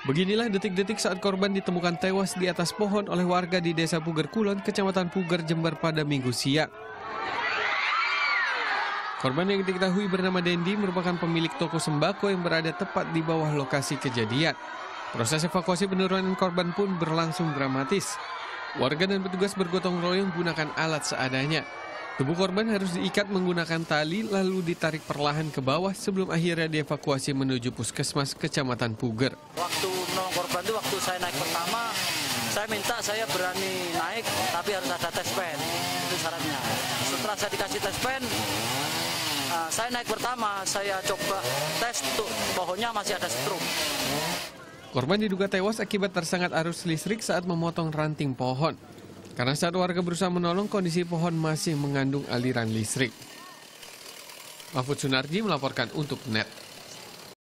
Beginilah detik-detik saat korban ditemukan tewas di atas pohon oleh warga di Desa Puger Kulon, Kecamatan Puger, Jember pada Minggu siang. Korban yang diketahui bernama Dendi merupakan pemilik toko sembako yang berada tepat di bawah lokasi kejadian. Proses evakuasi penurunan korban pun berlangsung dramatis. Warga dan petugas bergotong royong menggunakan alat seadanya. Tubuh korban harus diikat menggunakan tali lalu ditarik perlahan ke bawah sebelum akhirnya dievakuasi menuju puskesmas Kecamatan Puger. Waktu menolong korban itu waktu saya naik pertama, saya minta saya berani naik tapi harus ada tespen, itu syaratnya. Setelah saya dikasih tespen, saya naik pertama, saya coba tes untuk pohonnya masih ada setrum. Korban diduga tewas akibat tersengat arus listrik saat memotong ranting pohon. Karena saat warga berusaha menolong, kondisi pohon masih mengandung aliran listrik. Mahfud Sunardi melaporkan untuk NET.